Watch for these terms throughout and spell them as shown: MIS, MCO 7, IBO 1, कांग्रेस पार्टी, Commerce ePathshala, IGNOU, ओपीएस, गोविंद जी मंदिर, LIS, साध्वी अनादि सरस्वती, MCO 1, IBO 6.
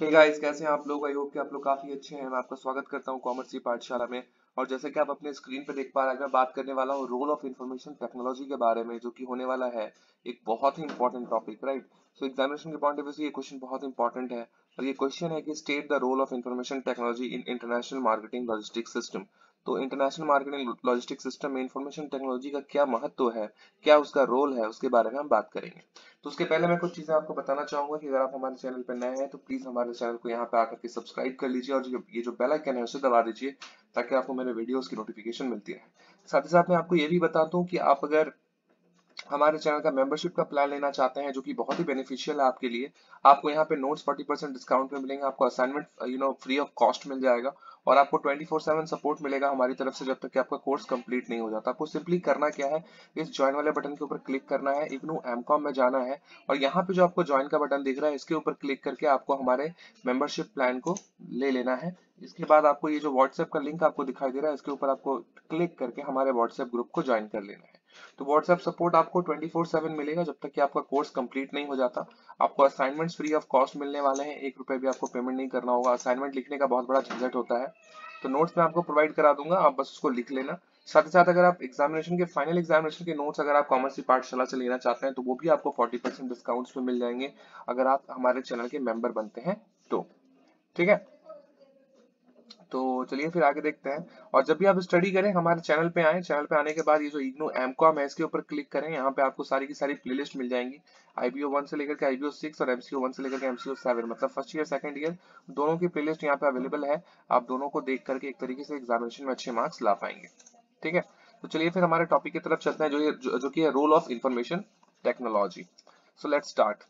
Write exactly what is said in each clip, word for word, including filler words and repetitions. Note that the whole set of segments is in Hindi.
हे गाइस, कैसे हैं आप लोग? आई होप कि आप लोग काफी अच्छे हैं। मैं आपका स्वागत करता हूं कॉमर्स की पाठशाला में। और जैसे कि आप अपने स्क्रीन पर देख पा रहे हैं, मैं बात करने वाला हूं रोल ऑफ इंफॉर्मेशन टेक्नोलॉजी के बारे में, जो कि होने वाला है एक बहुत ही important topic, right. So examination के पॉइंट ऑफ व्यू से ये क्वेश्चन बहुत इंपॉर्टेंट है। और ये क्वेश्चन है कि state the role of information technology in international marketing logistic system. तो इंटरनेशनल मार्केटिंग लॉजिस्टिक सिस्टम में इंफॉर्मेशन टेक्नोलॉजी का क्या महत्व है, क्या उसका रोल है, उसके बारे में हम बात करेंगे। तो उसके पहले मैं कुछ चीजें आपको बताना चाहूंगा कि अगर आप हमारे चैनल पर नए हैं तो प्लीज हमारे चैनल को यहाँ पे आकर के सब्सक्राइब कर लीजिए और ये जो बेल आइकन है उसे दबा दीजिए, ताकि आपको मेरे वीडियोस की नोटिफिकेशन मिलती रहे। साथ ही साथ मैं आपको ये भी बताता हूँ कि आप अगर हमारे चैनल का मेंबरशिप का प्लान लेना चाहते हैं, जो कि बहुत ही बेनिफिशियल है आपके लिए, आपको यहाँ पे नोट्स चालीस परसेंट डिस्काउंट में मिलेंगे, आपको assignment you know free of cost मिल जाएगा और आपको चौबीस सात सपोर्ट मिलेगा हमारी तरफ से जब तक कि आपका कोर्स कंप्लीट नहीं हो जाता। आपको सिंपली करना क्या है, इस ज्वाइन वाले बटन के ऊपर क्लिक करना है, इग्नू एमकॉम में जाना है और यहाँ पे जो आपको ज्वाइन का बटन दिख रहा है इसके ऊपर क्लिक करके आपको हमारे मेंबरशिप प्लान को ले लेना है। इसके बाद आपको ये जो व्हाट्सएप का लिंक आपको दिखाई दे रहा है इसके ऊपर आपको क्लिक करके हमारे व्हाट्सएप ग्रुप को ज्वाइन कर लेना है। तो व्हाट्सएप सपोर्ट आपको चौबीस सात मिलेगा जब तक कि आपका कोर्स कंप्लीट नहीं हो जाता। आपको असाइनमेंट्स फ्री ऑफ कॉस्ट मिलने वाले हैं, एक रुपए भी आपको पेमेंट नहीं करना होगा। असाइनमेंट लिखने का बहुत बड़ा झंझट होता है, तो नोट्स मैं आपको प्रोवाइड करा दूंगा, आप बस उसको लिख लेना। साथ ही साथ अगर आप एग्जामिनेशन के फाइनल एग्जामिनेशन के नोट्स अगर आप कॉमर्स की पाठशाला से लेना चाहते हैं तो वो भी आपको फोर्टी परसेंट डिस्काउंट्स में मिल जाएंगे अगर आप हमारे चैनल के मेंबर बनते हैं तो, ठीक है। तो चलिए फिर आगे देखते हैं। और जब भी आप स्टडी करें हमारे चैनल पे आए, चैनल पे आने के बाद ये जो इग्नू एमकॉम है इसके ऊपर क्लिक करें, यहाँ पे आपको सारी की सारी प्लेलिस्ट मिल जाएंगी, आईबीओ वन से लेकर के आईबीओ सिक्स और एमसीओ वन से लेकर के एमसीओ सेवन, मतलब फर्स्ट ईयर सेकंड ईयर दोनों की प्लेलिस्ट यहाँ पे अवेलेबल है। आप दोनों को देख करके एक तरीके से एग्जामिनेशन में अच्छे मार्क्स ला पाएंगे, ठीक है। तो चलिए फिर हमारे टॉपिक की तरफ चलते हैं जो ये जो कि role of information technology. So let's start.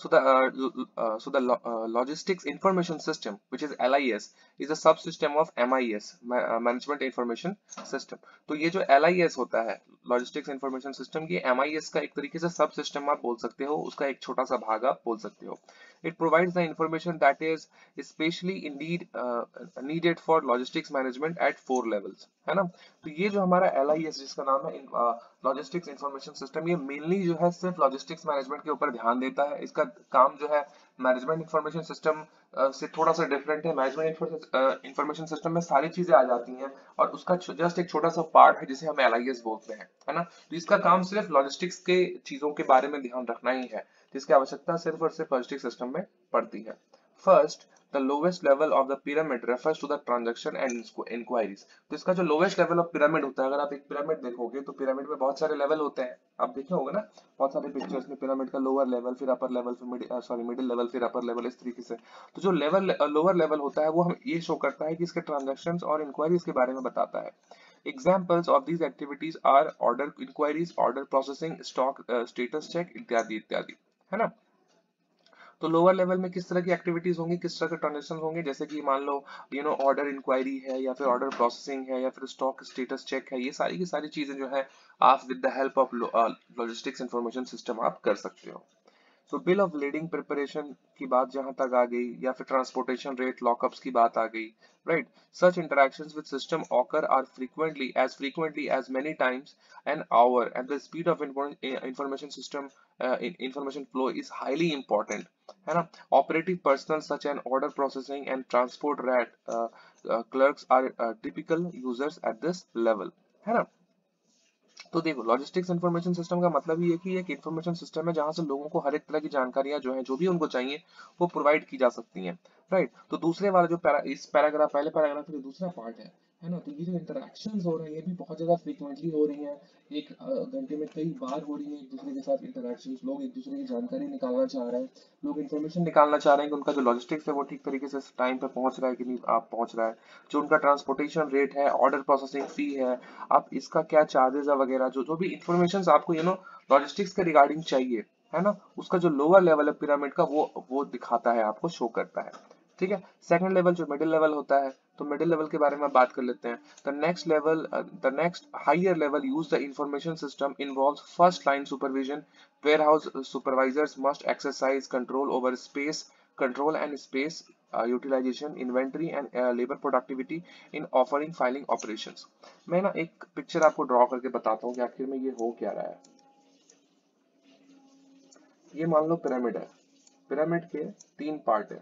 So the uh, uh, so the lo uh, logistics information system, which is L I S, is a subsystem of M I S, Ma uh, Management Information System. तो ये जो L I S होता है logistics information system की M I S का एक तरीके से subsystem आप बोल सकते हो, उसका एक छोटा सा भाग आप बोल सकते हो। It provides the information that is especially indeed uh, needed for logistics management at four levels, है ना। तो ये जो हमारा L I S जिसका नाम है uh, लॉजिस्टिक्स इंफॉर्मेशन सिस्टम, ये मेनली जो है सिर्फ लॉजिस्टिक्स मैनेजमेंट के ऊपर ध्यान देता है। इसका काम जो है मैनेजमेंट इंफॉर्मेशन सिस्टम से थोड़ा सा डिफरेंट है। मैनेजमेंट इंफॉर्मेशन सिस्टम में सारी चीजें आ जाती हैं और उसका जस्ट एक छोटा सा पार्ट है जिसे हम L I S बोलते हैं, है ना। तो इसका काम सिर्फ लॉजिस्टिक्स के चीजों के बारे में ध्यान रखना ही है, जिसकी आवश्यकता सिर्फ और सिर्फ लॉजिस्टिक्स सिस्टम में पड़ती है। First, the lowest level of the pyramid refers to the transaction and inquiries. तो इसका जो lowest level of pyramid होता है, अगर आप एक pyramid देखोगे तो pyramid में बहुत सारे level होते हैं, आप देखे होंगे ना बहुत सारे pictures में pyramid का lower level, फिर upper level, फिर middle sorry middle level, फिर upper level, इस तरीके से। तो जो level lower level होता है वो हम ये show करता है कि इसके transactions और inquiries के बारे में बताता है। Examples of these activities are order inquiries, order processing, stock uh, status check इत्यादि इत्यादि, है ना। तो लोअर लेवल में किस तरह की एक्टिविटीज होंगी, किस तरह के ट्रांजेक्शन होंगे, जैसे कि मान लो यू नो ऑर्डर इंक्वायरी है या फिर ऑर्डर प्रोसेसिंग है या फिर स्टॉक स्टेटस चेक है, ये सारी की सारी चीजें जो है आप with the help of logistics information system आप कर सकते हो। So bill of leading preparation की बात जहां तक आ गई, या फिर ट्रांसपोर्टेशन रेट लॉकअप्स की बात आ गई, right. Such interactions with system occur are frequently as frequently as many times an hour and the speed of information system information flow is highly important, है ना। Operative personnel such and order processing and transport rate clerks are typical users at this level, है ना। तो देखो लॉजिस्टिक्स इंफॉर्मेशन सिस्टम का मतलब ये है कि एक इंफॉर्मेशन सिस्टम है जहां से लोगों को हर एक तरह की जानकारियां जो है जो भी उनको चाहिए वो प्रोवाइड की जा सकती हैं, राइट। तो दूसरे वाला जो पैरा, इस पैराग्राफ पहले पैराग्राफ का दूसरा पार्ट है, है ना। तो ये जो इंटरेक्शंस हो रही है ये भी बहुत ज्यादा फ्रीक्वेंटली हो रही है, एक घंटे में कई बार हो रही है एक दूसरे के साथ इंटरेक्शन। लोग एक दूसरे की जानकारी निकालना चाह रहे हैं, लोग इन्फॉर्मेशन निकालना चाह रहे हैं कि उनका जो लॉजिस्टिक्स है वो ठीक तरीके से टाइम पे पहुंच रहा है कि नहीं आप पहुंच रहा है, जो उनका ट्रांसपोर्टेशन रेट है, ऑर्डर प्रोसेसिंग फी है, आप इसका क्या चार्जेस है वगैरह, जो जो भी इन्फॉर्मेशन आपको यू नो लॉजिस्टिक्स के रिगार्डिंग चाहिए, है ना, उसका जो लोअर लेवल है पिरामिड का वो वो दिखाता है, आपको शो करता है, ठीक है। सेकंड लेवल जो मिडिल लेवल होता है, तो मिडिल लेवल के बारे में बात कर लेते हैं। The next level the next higher level use the information system involves first line supervision, warehouse supervisors must exercise control over space control and space utilisation, inventory and labour productivity in offering filing operations. मैं ना एक पिक्चर आपको ड्रॉ करके बताता हूँ कि आखिर में ये हो क्या रहा है। ये मान लो पिरामिड है, पिरामिड के तीन पार्ट है,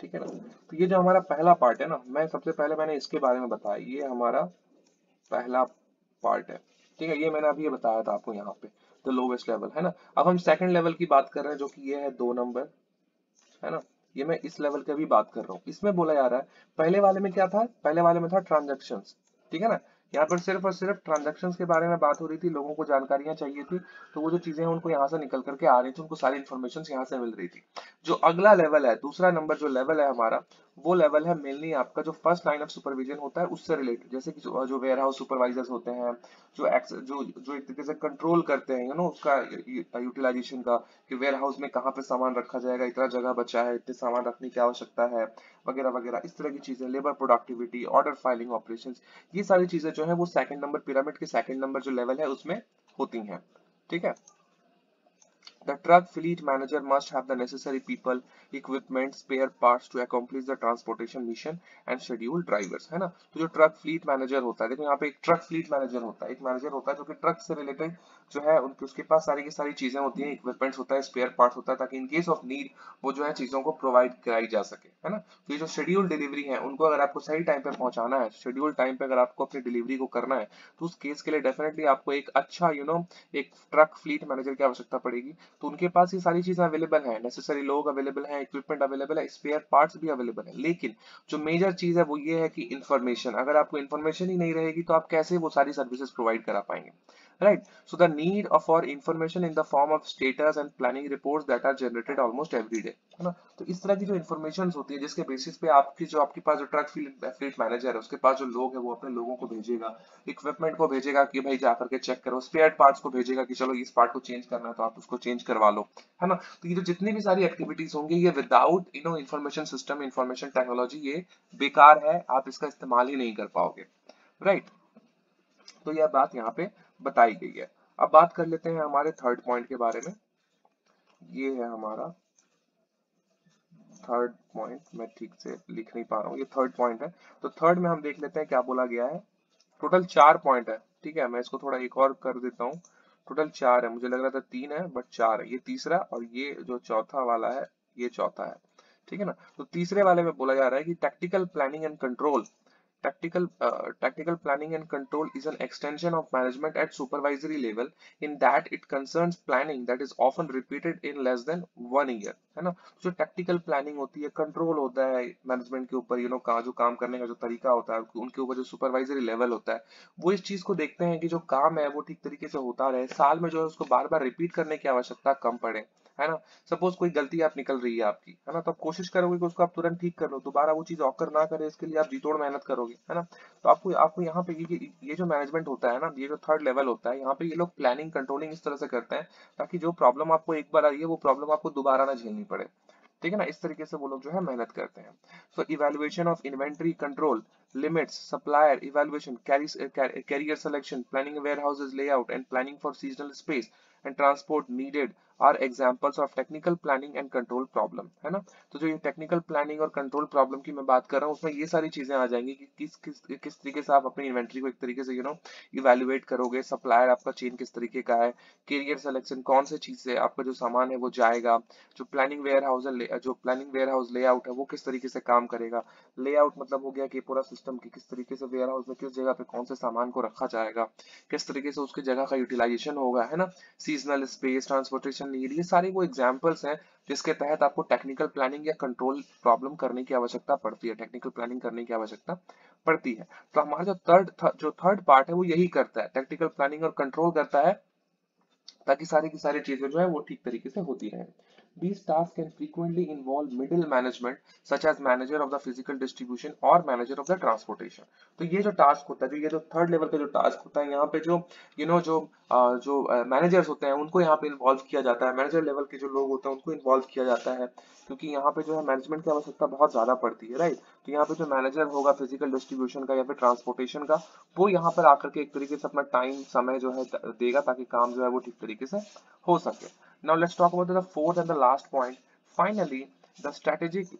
ठीक है ना। तो ये जो हमारा पहला पार्ट है ना, मैं सबसे पहले मैंने इसके बारे में बताया, ये हमारा पहला पार्ट है, ठीक है। ये मैंने अभी ये बताया था आपको यहाँ पे द लोवेस्ट लेवल, है ना। अब हम सेकंड लेवल की बात कर रहे हैं जो कि ये है दो नंबर, है ना। ये मैं इस लेवल की भी बात कर रहा हूँ। इसमें बोला जा रहा है, पहले वाले में क्या था, पहले वाले में था ट्रांजेक्शन्स, ठीक है ना। यहाँ पर सिर्फ और सिर्फ ट्रांजेक्शन्स के बारे में बात हो रही थी, लोगों को जानकारियां चाहिए थी, तो वो जो चीजें हैं उनको यहाँ से निकल करके आ रही थी, उनको सारी इन्फॉर्मेशन यहाँ से मिल रही थी। जो अगला लेवल है, दूसरा नंबर जो लेवल है हमारा, वो लेवल है मेनली आपका जो फर्स्ट लाइन ऑफ सुपरविजन होता है उससे रिलेटेड, जैसे कि जो वेयर हाउस सुपरवाइजर्स होते हैं, जो एक्स जो जो एक तरीके से कंट्रोल करते हैं, यू नो, उसका यूटिलाइजेशन का, कि वेयर हाउस में कहाँ पे सामान रखा जाएगा, इतना जगह बचा है, इतने सामान रखने की आवश्यकता है, वगैरह वगैरह, इस तरह की चीजें, labour productivity, order filing operation, ये सारी चीजें जो है वो सेकंड नंबर पिरामिड के सेकंड नंबर जो लेवल है उसमें होती है, ठीक है। The truck fleet manager must have the necessary people, equipment, spare parts to accomplish the transportation mission and schedule drivers, है ना। तो जो ट्रक फ्लीट मैनेजर होता है, देखो यहाँ पे एक ट्रक फ्लीट मैनेजर होता है, एक मैनेजर होता है जो कि ट्रक से रिलेटेड जो है उनके उसके पास सारी की सारी चीजें होती हैं, इक्विपमेंट्स होता है, स्पेयर पार्ट्स होता है, ताकि इन केस ऑफ नीड वो जो है चीजों को प्रोवाइड कराई जा सके, है ना। तो ये जो शेड्यूल डिलीवरी है उनको अगर आपको सही टाइम पे पहुंचाना है, शेड्यूल टाइम पे अगर आपको अपनी डिलीवरी को करना है, तो उस केस के लिए डेफिनेटली आपको एक अच्छा यू नो एक ट्रक फ्लीट मैनेजर की आवश्यकता पड़ेगी। तो उनके पास ये सारी चीजें अवेलेबल है, नेसेसरी लोग अवेलेबल है, इक्विपमेंट अवेलेबल है, स्पेयर पार्ट्स भी अवेलेबल है, लेकिन जो मेजर चीज है वो ये है कि इन्फॉर्मेशन, अगर आपको इन्फॉर्मेशन ही नहीं रहेगी तो आप कैसे वो सारी सर्विसेज प्रोवाइड करा पाएंगे, right. So the need for information in the form of status and planning reports that are generated almost every day, है ना। तो इस तरह की जो इन्फॉर्मेशन होती है जिसके बेसिस पे आपकी जो आपके पास जो ट्रक फ्लीट मैनेजर है उसके पास जो लोग है वो अपने लोगों को भेजेगा, इक्विपमेंट को भेजेगा कि भाई जाकर के चेक करो, स्पेयर पार्ट्स को भेजेगा कि चलो इस पार्ट को चेंज करना है तो आप उसको चेंज करवा लो, है ना। तो ये जो जितनी भी सारी एक्टिविटीज होंगी ये without you know information system, information technology, ये बेकार है, आप इसका इस्तेमाल ही नहीं कर पाओगे, राइट। तो यह बात यहाँ पे बताई गई है। अब बात कर लेते हैं हमारे थर्ड पॉइंट के बारे में। ये है हमारा थर्ड पॉइंट, मैं ठीक से लिख नहीं पा रहा हूँ, ये थर्ड पॉइंट है। तो थर्ड में हम देख लेते हैं क्या बोला गया है। टोटल चार पॉइंट है, ठीक है। मैं इसको थोड़ा एक और कर देता हूँ, टोटल चार है, मुझे लग रहा था तीन है बट चार है, ये तीसरा, और ये जो चौथा वाला है ये चौथा है, ठीक है ना। तो तीसरे वाले में बोला जा रहा है कि tactical planning and control, Tactical uh, tactical planning and control is an extension of management at supervisory level in that it concerns planning that is often repeated in less than one year, है ना। जो tactical planning होती है, कंट्रोल होता है मैनेजमेंट के ऊपर, यू नो का जो काम करने का जो तरीका होता है उनके ऊपर, जो सुपरवाइजरी लेवल होता है वो इस चीज को देखते हैं कि जो काम है वो ठीक तरीके से होता रहे, साल में जो है उसको बार बार रिपीट करने की आवश्यकता कम पड़े, है ना। सपोज कोई गलती आप निकल रही है आपकी, है ना, तो आप कोशिश करोगे कि उसको आप तुरंत ठीक कर लो, दोबारा वो चीज ऑकर ना करे, इसके लिए आप जीतोड़ मेहनत करोगे, है ना। तो आपको आपको यहाँ पे ये, ये जो मैनेजमेंट होता है ना, ये जो थर्ड लेवल होता है, यहाँ पे ये लोग प्लानिंग कंट्रोलिंग इस तरह से करते हैं ताकि जो प्रॉब्लम आपको एक बार आई है वो प्रॉब्लम आपको दोबारा ना झेलनी पड़े, ठीक है ना। इस तरीके से वो लोग जो है मेहनत करते हैं। So evaluation of inventory control, limits, supplier evaluation, carrier selection, planning warehouses layout and planning for seasonal space and transport needed are examples of technical planning and control problem, है ना। तो जो ये टेक्निकल प्लानिंग और कंट्रोल प्रॉब्लम की मैं बात कर रहा हूँ उसमें ये सारी चीजें आ जाएंगी कि किस किस किस तरीके से आप अपनी इन्वेंट्री को एक तरीके से यू नो इवैल्यूएट करोगे, सप्लायर आपका चेन किस तरीके का है, कैरियर सिलेक्शन कौन से चीज से आपका जो सामान है वो जाएगा, जो प्लानिंग वेयर हाउस जो प्लानिंग वेयर हाउस लेआउट है वो किस तरीके से काम करेगा। लेआउट मतलब हो गया कि पूरा सिस्टम की किस तरीके से वेयर हाउस में किस जगह पे कौन से सामान को रखा जाएगा, किस तरीके से उसकी जगह का यूटिलाइजेशन होगा, है ना। सीजनल स्पेस, ट्रांसपोर्टेशन नीड, ये सारे वो एग्जाम्पल्स हैं जिसके तहत आपको टेक्निकल प्लानिंग या कंट्रोल प्रॉब्लम करने की आवश्यकता पड़ती है, टेक्निकल प्लानिंग करने की आवश्यकता पड़ती है। तो हमारा जो थर्ड जो थर्ड पार्ट है वो यही करता है, टेक्निकल प्लानिंग और कंट्रोल करता है ताकि सारी की सारी चीजें जो है वो ठीक तरीके से होती रहे। These tasks can frequently involve middle management, such as manager of the physical distribution or manager of the transportation. तो ये जो task होता है, जो ये जो third level का जो task होता है, यहाँ पे जो you know जो आ, जो managers होते हैं उनको यहाँ पे involve किया जाता है, manager level के जो लोग होते हैं उनको involve किया जाता है, क्योंकि यहाँ पे जो है management की आवश्यकता बहुत ज्यादा पड़ती है, right? तो यहाँ पे जो manager होगा physical distribution का या फिर transportation का, वो यहाँ पर आकर के एक तरीके से अपना time समय जो है देगा ताकि काम जो है वो ठीक तरीके से हो सके। Now let's talk about the fourth and the last point. Finally, the strategic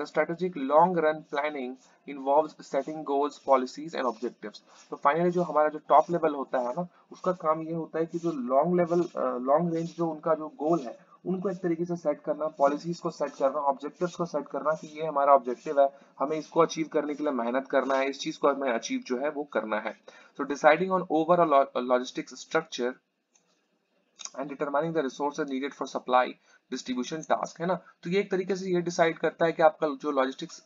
the strategic long run planning involves setting goals, policies and objectives. तो फाइनली जो हमारा जो टॉप लेवल होता है ना, उसका काम ये होता है कि जो लॉन्ग लेवल लॉन्ग रेंज जो उनका जो गोल है उनको एक तरीके से सेट करना, पॉलिसीज को सेट करना, ऑब्जेक्टिव्स को सेट करना कि ये हमारा ऑब्जेक्टिव है, हमें इसको अचीव करने के लिए मेहनत करना है, इस चीज को हमें अचीव जो है वो करना है। So deciding on overall logistics structure and determining the resources needed for supply distribution task, है ना। तो ये एक तरीके से ये डिसाइड करता है कि आपका जो लॉजिस्टिक्स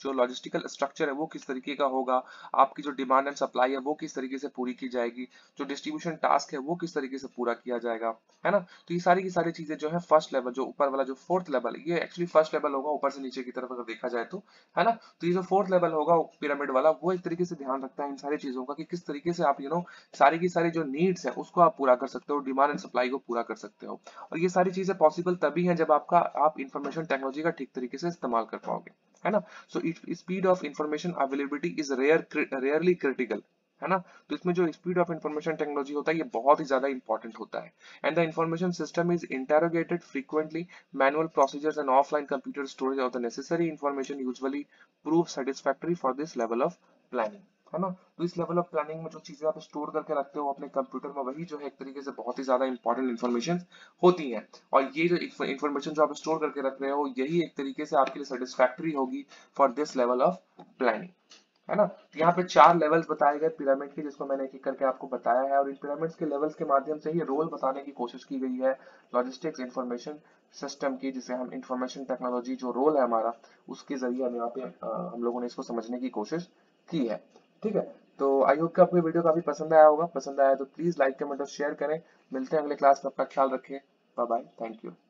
जो लॉजिस्टिकल स्ट्रक्चर है वो किस तरीके का होगा, आपकी जो डिमांड एंड सप्लाई है वो किस तरीके से पूरी की जाएगी, जो डिस्ट्रीब्यूशन टास्क है वो किस तरीके से पूरा किया जाएगा, है ना। तो ये सारी की सारी चीजें जो है फर्स्ट लेवल, जो ऊपर वाला जो फोर्थ लेवल, ये एक्चुअली फर्स्ट लेवल होगा ऊपर से नीचे की तरफ अगर देखा जाए तो, है ना। तो ये जो फोर्थ लेवल होगा पिरामिड वाला, वो एक तरीके से ध्यान रखता है इन सारी चीजों का कि किस तरीके से आप यू नो सारी की सारी जो नीड्स है उसको आप पूरा कर सकते हो, डिमांड एंड सप्लाई को पूरा कर सकते हो। और ये सारी चीजें पॉसिबल तभी है जब आपका आप इंफॉर्मेशन टेक्नोलॉजी का ठीक तरीके से इस्तेमाल कर पाओगे, है ना। So speed of information availability is rare rarely critical, है ना। तो इसमें जो स्पीड ऑफ इंफॉर्मेशन टेक्नोलॉजी होता है ये बहुत ही ज्यादा इंपॉर्टेंट होता है। And the information system is interrogated frequently, manual procedures and offline computer storage of the necessary information usually prove satisfactory for this level of planning, है ना। तो इस लेवल ऑफ प्लानिंग में जो चीजें आप स्टोर करके रखते हो अपने कंप्यूटर में, वही जो है एक तरीके से बहुत ही ज्यादा इंपॉर्टेंट इन्फॉर्मेशन होती हैं। और ये जो इन्फॉर्मेशन जो आप स्टोर करके रख रहे हो यही एक तरीके से आपके लिए सेटिस्फैक्टरी होगी for this level of planning, है ना। तो यहाँ पे चार लेवल्स बताए गए पिरामिड के, जिसको मैंने एक एक करके आपको बताया है। और इन पिरामिड्स के लेवल्स के माध्यम से ही रोल बताने की कोशिश की गई है लॉजिस्टिक्स इंफॉर्मेशन सिस्टम की, जिसे हम इंफॉर्मेशन टेक्नोलॉजी जो रोल है हमारा उसके जरिए हम यहाँ पे हम लोगों ने इसको समझने की कोशिश की है, ठीक है। तो आई होप कि आपको ये वीडियो काफी पसंद आया होगा। पसंद आया तो प्लीज लाइक, कमेंट और शेयर करें। मिलते हैं अगले क्लास में, अपना ख्याल रखें। Bye bye, thank you.